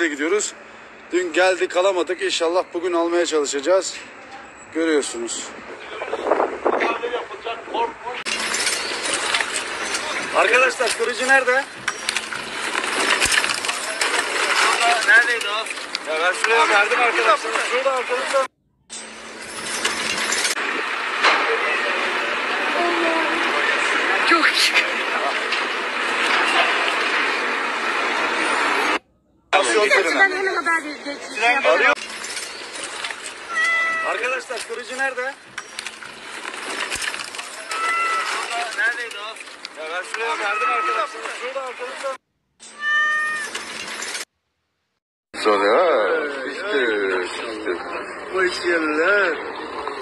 ile gidiyoruz. Dün geldik alamadık. İnşallah bugün almaya çalışacağız. Görüyorsunuz. Arkadaşlar kırıcı nerede? Neredeydi o? Ya ben şuraya verdim arkadaşlar. Şurada arkadaşlar. Çok iyi. Arkadaşlar kırıcı nerede? Neredeydi o? Ya ben şuraya verdim arkadaşlar. Şurada arkadaşlar. Sonra işte. Hoş geldin.